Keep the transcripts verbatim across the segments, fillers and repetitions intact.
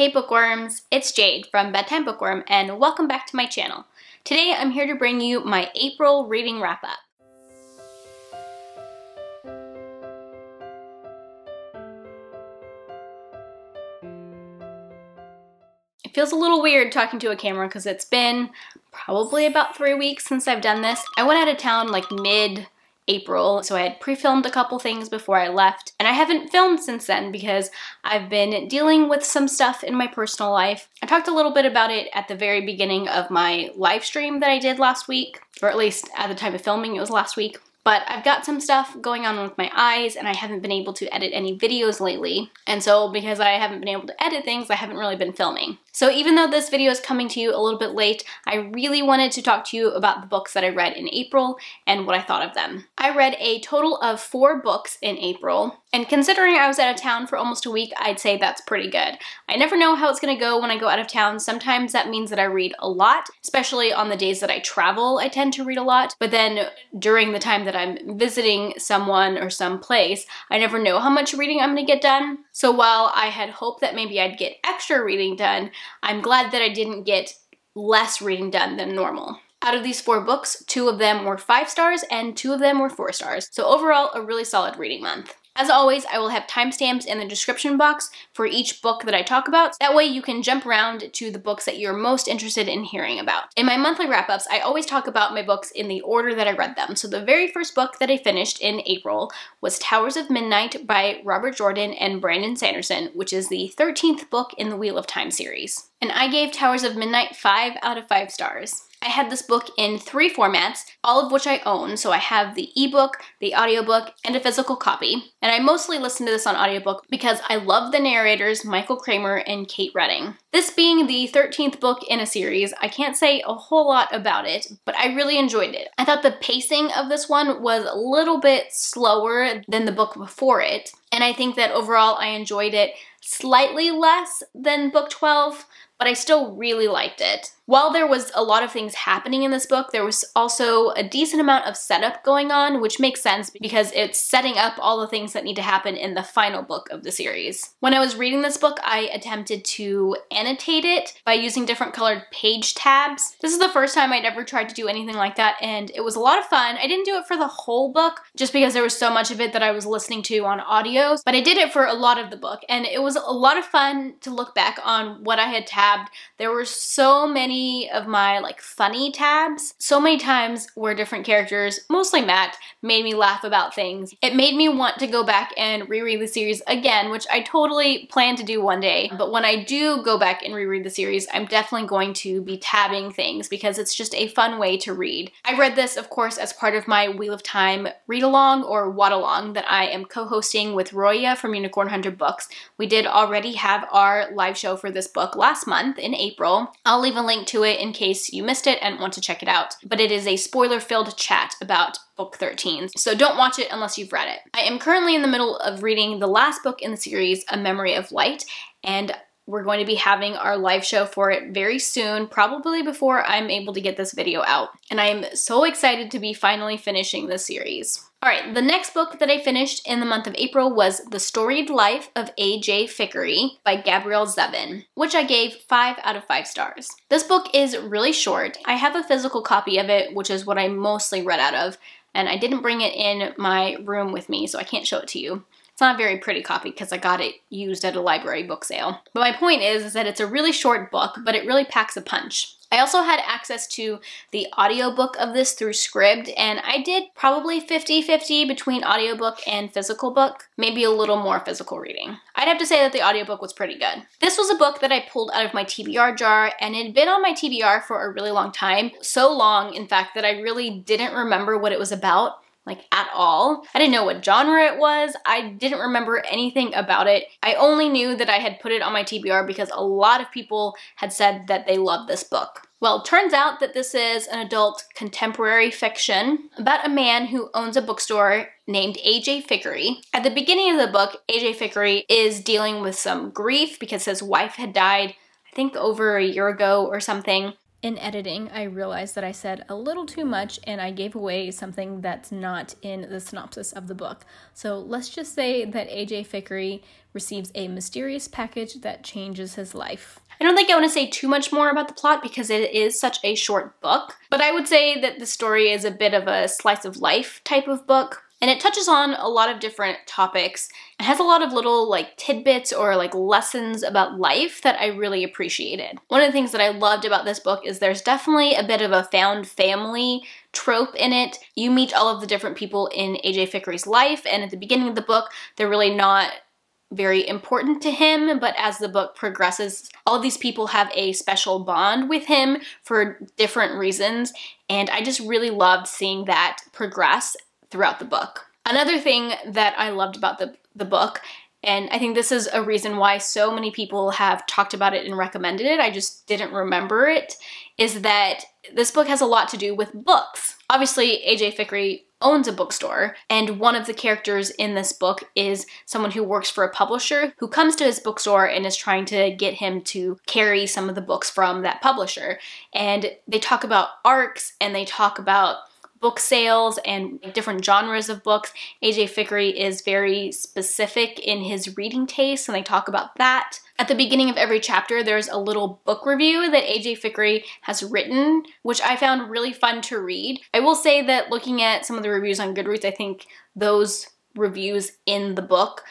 Hey bookworms, it's Jade from Bedtime Bookworm and welcome back to my channel. Today I'm here to bring you my April reading wrap up. It feels a little weird talking to a camera because it's been probably about three weeks since I've done this. I went out of town like mid April, so I had pre-filmed a couple things before I left, and I haven't filmed since then because I've been dealing with some stuff in my personal life. I talked a little bit about it at the very beginning of my live stream that I did last week, or at least at the time of filming it was last week, but I've got some stuff going on with my eyes and I haven't been able to edit any videos lately, and so because I haven't been able to edit things, I haven't really been filming. So even though this video is coming to you a little bit late, I really wanted to talk to you about the books that I read in April and what I thought of them. I read a total of four books in April, and considering I was out of town for almost a week, I'd say that's pretty good. I never know how it's gonna go when I go out of town. Sometimes that means that I read a lot, especially on the days that I travel, I tend to read a lot, but then during the time that I'm visiting someone or some place, I never know how much reading I'm gonna get done. So while I had hoped that maybe I'd get extra reading done, I'm glad that I didn't get less reading done than normal. Out of these four books, two of them were five stars and two of them were four stars. So overall, a really solid reading month. As always, I will have timestamps in the description box for each book that I talk about. That way you can jump around to the books that you're most interested in hearing about. In my monthly wrap-ups, I always talk about my books in the order that I read them. So the very first book that I finished in April was Towers of Midnight by Robert Jordan and Brandon Sanderson, which is the thirteenth book in the Wheel of Time series. And I gave Towers of Midnight five out of five stars. I had this book in three formats, all of which I own, so I have the ebook, the audiobook, and a physical copy. And I mostly listen to this on audiobook because I love the narrators Michael Kramer and Kate Redding. This being the thirteenth book in a series, I can't say a whole lot about it, but I really enjoyed it. I thought the pacing of this one was a little bit slower than the book before it, and I think that overall I enjoyed it slightly less than book twelve, but I still really liked it. While there was a lot of things happening in this book, there was also a decent amount of setup going on, which makes sense because it's setting up all the things that need to happen in the final book of the series. When I was reading this book, I attempted to annotate it by using different colored page tabs. This is the first time I'd ever tried to do anything like that, and it was a lot of fun. I didn't do it for the whole book just because there was so much of it that I was listening to on audio, but I did it for a lot of the book, and it was a lot of fun to look back on what I had tabbed. There were so many of my like funny tabs. So many times where different characters, mostly Matt, made me laugh about things. It made me want to go back and reread the series again, which I totally plan to do one day. But when I do go back and reread the series, I'm definitely going to be tabbing things because it's just a fun way to read. I read this, of course, as part of my Wheel of Time read-along or wad-along that I am co-hosting with Roya from Unicorn Hunter Books. We did already have our live show for this book last month. in April. I'll leave a link to it in case you missed it and want to check it out, but it is a spoiler-filled chat about book thirteen, so don't watch it unless you've read it. I am currently in the middle of reading the last book in the series, A Memory of Light, and we're going to be having our live show for it very soon, probably before I'm able to get this video out. And I am so excited to be finally finishing this series. All right, the next book that I finished in the month of April was The Storied Life of A J. Fikry by Gabrielle Zevin, which I gave five out of five stars. This book is really short. I have a physical copy of it, which is what I mostly read out of, and I didn't bring it in my room with me, so I can't show it to you. It's not a very pretty copy because I got it used at a library book sale. But my point is, is that it's a really short book, but it really packs a punch. I also had access to the audiobook of this through Scribd, and I did probably fifty fifty between audiobook and physical book, maybe a little more physical reading. I'd have to say that the audiobook was pretty good. This was a book that I pulled out of my T B R jar, and it had been on my T B R for a really long time. So long, in fact, that I really didn't remember what it was about. Like at all. I didn't know what genre it was. I didn't remember anything about it. I only knew that I had put it on my T B R because a lot of people had said that they loved this book. Well, it turns out that this is an adult contemporary fiction about a man who owns a bookstore named A J. Fikry. At the beginning of the book, A J. Fikry is dealing with some grief because his wife had died, I think over a year ago or something. In editing, I realized that I said a little too much and I gave away something that's not in the synopsis of the book. So let's just say that A J. Fikry receives a mysterious package that changes his life. I don't think I want to say too much more about the plot because it is such a short book, but I would say that the story is a bit of a slice of life type of book. And it touches on a lot of different topics. It has a lot of little like tidbits or like lessons about life that I really appreciated. One of the things that I loved about this book is there's definitely a bit of a found family trope in it. You meet all of the different people in A J. Fikry's life, and at the beginning of the book, they're really not very important to him, but as the book progresses, all these people have a special bond with him for different reasons, and I just really loved seeing that progress throughout the book. Another thing that I loved about the, the book, and I think this is a reason why so many people have talked about it and recommended it, I just didn't remember it, is that this book has a lot to do with books. Obviously, A J. Fikry owns a bookstore, and one of the characters in this book is someone who works for a publisher who comes to his bookstore and is trying to get him to carry some of the books from that publisher. And they talk about arcs, and they talk about book sales and different genres of books. A J. Fikry is very specific in his reading tastes, and they talk about that. At the beginning of every chapter, there's a little book review that A J. Fikry has written, which I found really fun to read. I will say that looking at some of the reviews on Goodreads, I think those reviews in the book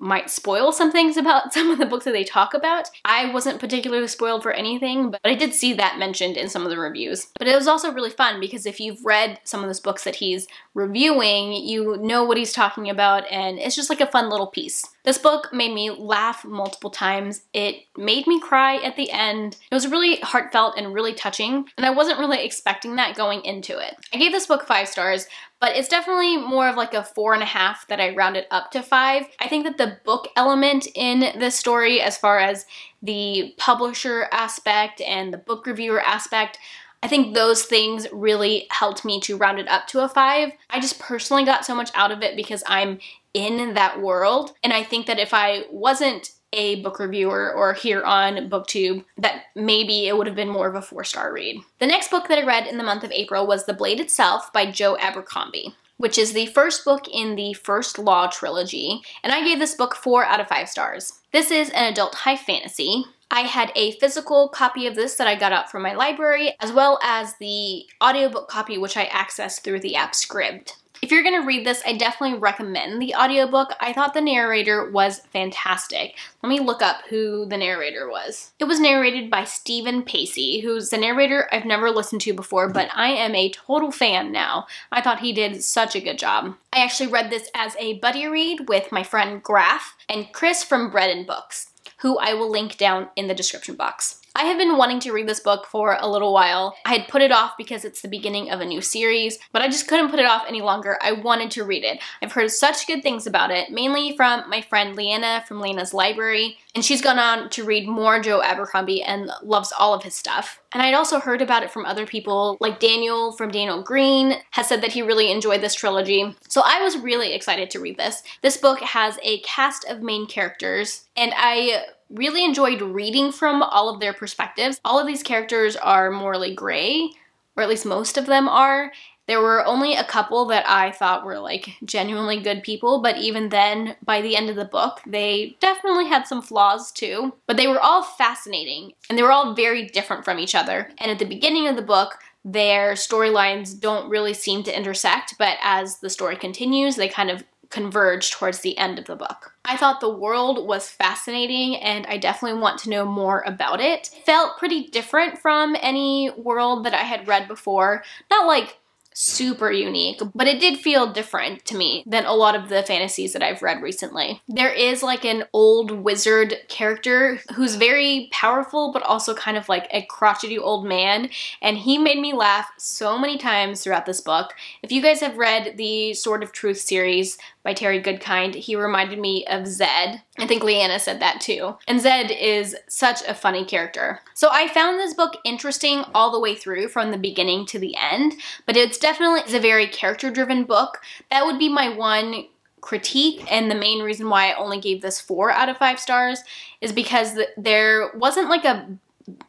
might spoil some things about some of the books that they talk about. I wasn't particularly spoiled for anything, but I did see that mentioned in some of the reviews. But it was also really fun because if you've read some of those books that he's reviewing, you know what he's talking about, and it's just like a fun little piece. This book made me laugh multiple times. It made me cry at the end. It was really heartfelt and really touching, and I wasn't really expecting that going into it. I gave this book five stars, but it's definitely more of like a four and a half that I rounded up to five. I think that the book element in this story, as far as the publisher aspect and the book reviewer aspect, I think those things really helped me to round it up to a five. I just personally got so much out of it because I'm in that world, and I think that if I wasn't a book reviewer or here on BookTube, that maybe it would have been more of a four-star read. The next book that I read in the month of April was The Blade Itself by Joe Abercrombie, which is the first book in the First Law trilogy, and I gave this book four out of five stars. This is an adult high fantasy. I had a physical copy of this that I got out from my library, as well as the audiobook copy, which I accessed through the app Scribd. If you're gonna read this, I definitely recommend the audiobook. I thought the narrator was fantastic. Let me look up who the narrator was. It was narrated by Stephen Pacey, who's the narrator I've never listened to before, but I am a total fan now. I thought he did such a good job. I actually read this as a buddy read with my friend Graf and Chris from Bread and Books, who I will link down in the description box. I have been wanting to read this book for a little while. I had put it off because it's the beginning of a new series, but I just couldn't put it off any longer. I wanted to read it. I've heard such good things about it, mainly from my friend Leanna from Liene's Library, and she's gone on to read more Joe Abercrombie and loves all of his stuff. And I'd also heard about it from other people, like Daniel from Daniel Green has said that he really enjoyed this trilogy. So I was really excited to read this. This book has a cast of main characters, and I really enjoyed reading from all of their perspectives. All of these characters are morally gray, or at least most of them are. There were only a couple that I thought were like genuinely good people, but even then, by the end of the book, they definitely had some flaws too. But they were all fascinating, and they were all very different from each other. And at the beginning of the book, their storylines don't really seem to intersect, but as the story continues, they kind of converge towards the end of the book. I thought the world was fascinating, and I definitely want to know more about it. It felt pretty different from any world that I had read before. Not like super unique, but it did feel different to me than a lot of the fantasies that I've read recently. There is like an old wizard character who's very powerful, but also kind of like a crotchety old man, and he made me laugh so many times throughout this book. If you guys have read the Sword of Truth series by Terry Goodkind, he reminded me of Zedd. I think Leanna said that too. And Zedd is such a funny character. So I found this book interesting all the way through from the beginning to the end, but it's definitely is a very character-driven book. That would be my one critique, and the main reason why I only gave this four out of five stars is because there wasn't like a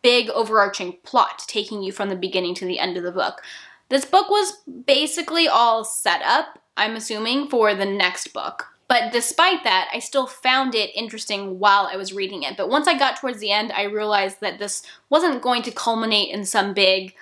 big overarching plot taking you from the beginning to the end of the book. This book was basically all set up, I'm assuming, for the next book. But despite that, I still found it interesting while I was reading it. But once I got towards the end, I realized that this wasn't going to culminate in some big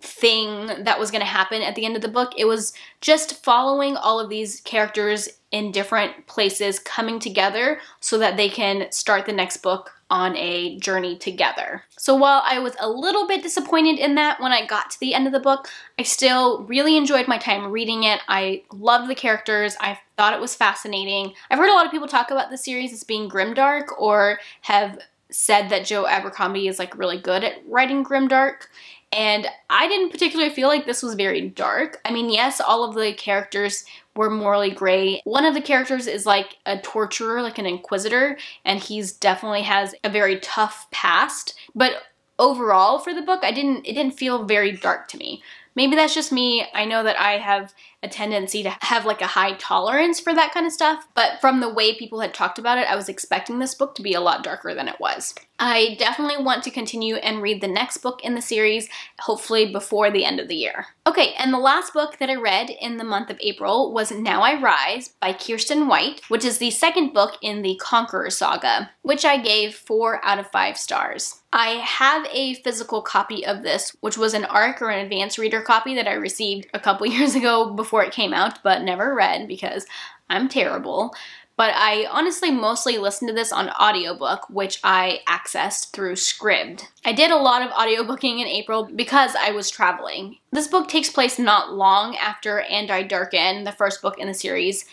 thing that was going to happen at the end of the book. It was just following all of these characters in different places coming together so that they can start the next book on a journey together. So while I was a little bit disappointed in that when I got to the end of the book, I still really enjoyed my time reading it. I loved the characters. I thought it was fascinating. I've heard a lot of people talk about the series as being grimdark, or have said that Joe Abercrombie is like really good at writing grimdark. And I didn't particularly feel like this was very dark. I mean, yes, all of the characters were morally gray. One of the characters is like a torturer, like an inquisitor, and he's definitely has a very tough past. But overall for the book, I didn't, it didn't feel very dark to me. Maybe that's just me. I know that I have a tendency to have like a high tolerance for that kind of stuff, but from the way people had talked about it, I was expecting this book to be a lot darker than it was. I definitely want to continue and read the next book in the series, hopefully before the end of the year. Okay, and the last book that I read in the month of April was Now I Rise by Kiersten White, which is the second book in the Conqueror Saga, which I gave four out of five stars. I have a physical copy of this, which was an A R C or an advanced reader copy that I received a couple years ago before it came out, but never read because I'm terrible. But I honestly mostly listened to this on audiobook, which I accessed through Scribd. I did a lot of audiobooking in April because I was traveling. This book takes place not long after And I Darken, the first book in the series,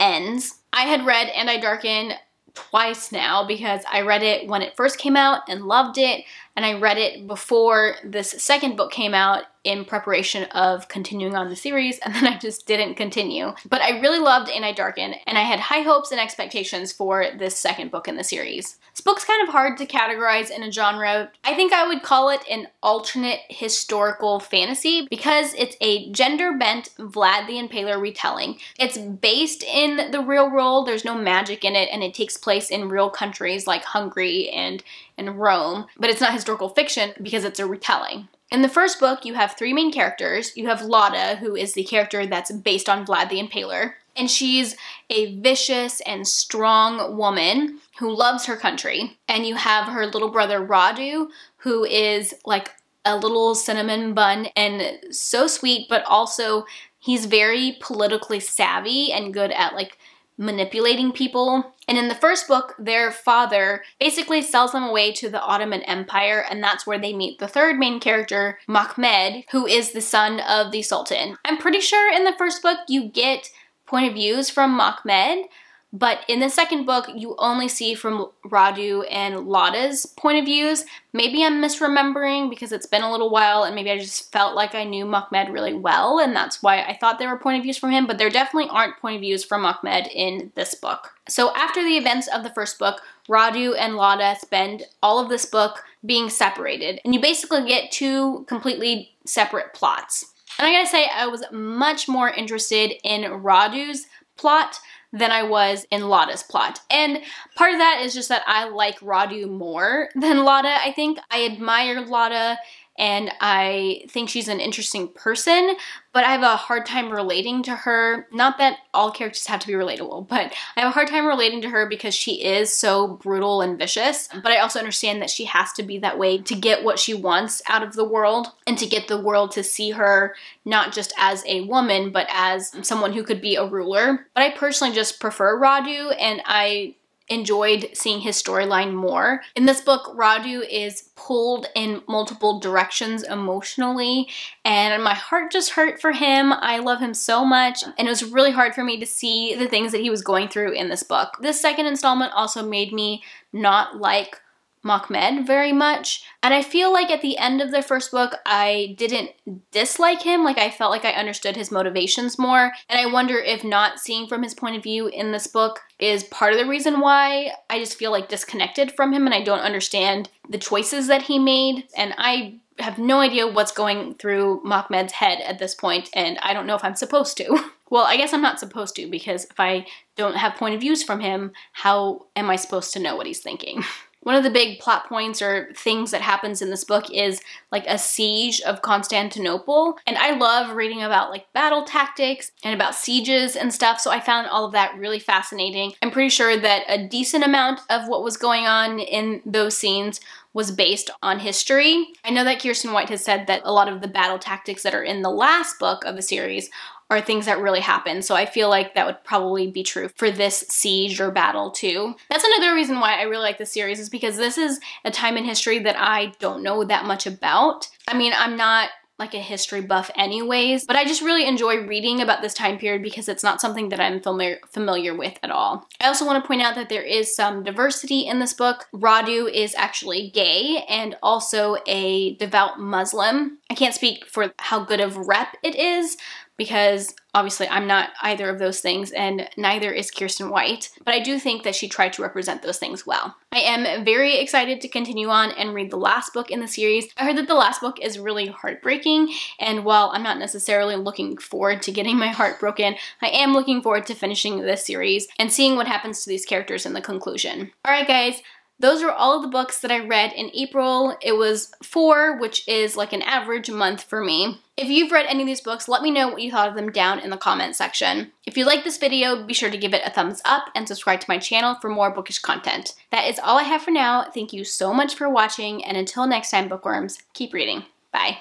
ends. I had read And I Darken twice now because I read it when it first came out and loved it, and I read it before this second book came out in preparation of continuing on the series, and then I just didn't continue. But I really loved And I Darken, and I had high hopes and expectations for this second book in the series. This book's kind of hard to categorize in a genre. I think I would call it an alternate historical fantasy because it's a gender-bent Vlad the Impaler retelling. It's based in the real world, there's no magic in it, and it takes place in real countries like Hungary and, and Rome, but it's not historical fiction because it's a retelling. In the first book, you have three main characters. You have Lada, who is the character that's based on Vlad the Impaler, and she's a vicious and strong woman who loves her country. And you have her little brother Radu, who is like a little cinnamon bun and so sweet, but also he's very politically savvy and good at like manipulating people. And in the first book, their father basically sells them away to the Ottoman Empire, and that's where they meet the third main character, Mehmed, who is the son of the Sultan. I'm pretty sure in the first book you get point of views from Mehmed, but in the second book you only see from Radu and Lada's point of views. Maybe I'm misremembering because it's been a little while, and maybe I just felt like I knew Mehmed really well, and that's why I thought there were point of views from him, but there definitely aren't point of views from Mehmed in this book. So after the events of the first book, Radu and Lada spend all of this book being separated, and you basically get two completely separate plots. And I gotta say, I was much more interested in Radu's plot than I was in Lada's plot. And part of that is just that I like Radu more than Lada, I think. I admire Lada and I think she's an interesting person, but I have a hard time relating to her. Not that all characters have to be relatable, but I have a hard time relating to her because she is so brutal and vicious. But I also understand that she has to be that way to get what she wants out of the world and to get the world to see her not just as a woman, but as someone who could be a ruler. But I personally just prefer Radu, and I enjoyed seeing his storyline more. In this book, Radu is pulled in multiple directions emotionally, and my heart just hurt for him. I love him so much, and it was really hard for me to see the things that he was going through in this book. This second installment also made me not like Mehmed very much, and I feel like at the end of the first book I didn't dislike him. Like, I felt like I understood his motivations more, and I wonder if not seeing from his point of view in this book is part of the reason why I just feel like disconnected from him and I don't understand the choices that he made, and I have no idea what's going through Mehmed's head at this point, and I don't know if I'm supposed to. Well, I guess I'm not supposed to, because if I don't have point of views from him, how am I supposed to know what he's thinking? One of the big plot points or things that happens in this book is like a siege of Constantinople. And I love reading about like battle tactics and about sieges and stuff. So I found all of that really fascinating. I'm pretty sure that a decent amount of what was going on in those scenes was based on history. I know that Kiersten White has said that a lot of the battle tactics that are in the last book of the series are things that really happen. So I feel like that would probably be true for this siege or battle too. That's another reason why I really like this series, is because this is a time in history that I don't know that much about. I mean, I'm not like a history buff anyways, but I just really enjoy reading about this time period because it's not something that I'm familiar familiar with at all. I also want to point out that there is some diversity in this book. Radu is actually gay and also a devout Muslim. I can't speak for how good of rep it is, because obviously I'm not either of those things, and neither is Kiersten White, but I do think that she tried to represent those things well. I am very excited to continue on and read the last book in the series. I heard that the last book is really heartbreaking, and while I'm not necessarily looking forward to getting my heart broken, I am looking forward to finishing this series and seeing what happens to these characters in the conclusion. All right, guys. Those are all of the books that I read in April. It was four, which is like an average month for me. If you've read any of these books, let me know what you thought of them down in the comment section. If you like this video, be sure to give it a thumbs up and subscribe to my channel for more bookish content. That is all I have for now. Thank you so much for watching, and until next time, bookworms, keep reading. Bye.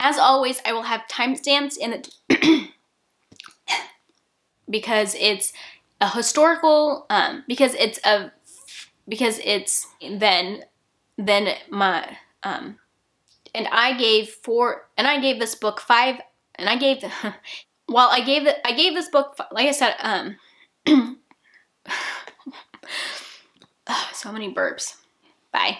As always, I will have timestamps in the because it's a historical, um, because it's a, because it's then, then my, um, and I gave four, and I gave this book five, and I gave, the, while I gave the, I gave this book, like I said, um, so many burps. Bye.